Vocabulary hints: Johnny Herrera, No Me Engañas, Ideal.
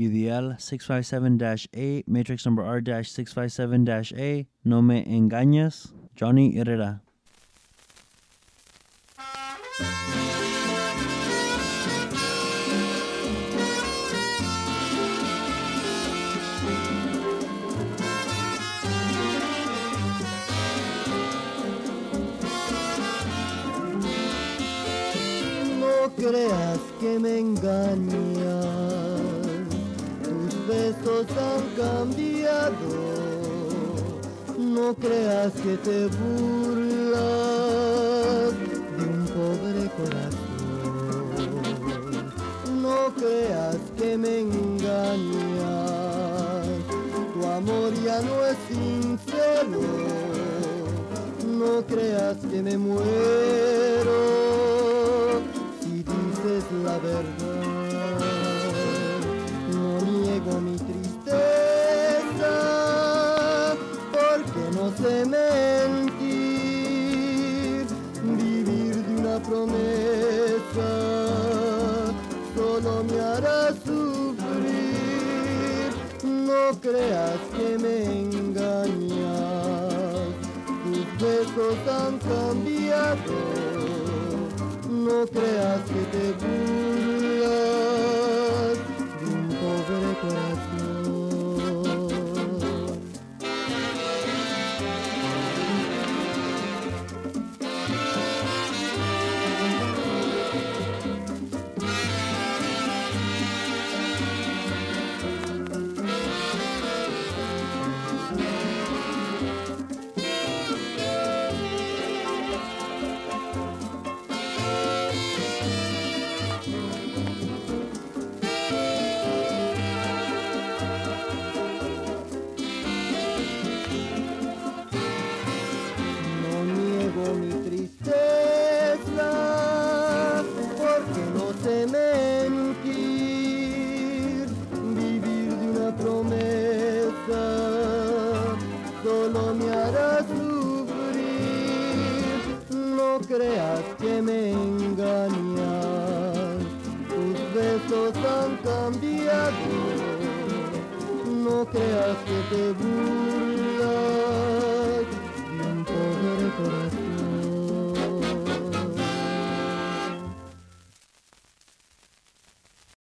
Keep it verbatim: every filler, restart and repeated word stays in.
Ideal six five seven A, Matrix number R six five seven A, No Me Engañas, Johnny Herrera. No creas que me engañas, tus besos han cambiado. No creas que te burlas de un pobre corazón. No creas que me engañas, tu amor ya no es sincero. No creas que me muero la verdad. No niego mi tristeza, porque no sé mentir. Vivir de una promesa solo me hará sufrir. No creas que me engañas, tus besos han cambiado. No creas que te burlas de un pobre corazón. Mi tristeza, porque no sé mentir. Vivir de una promesa solo me hará sufrir. No creas que me engañas, tus besos han cambiado. No creas que te busco.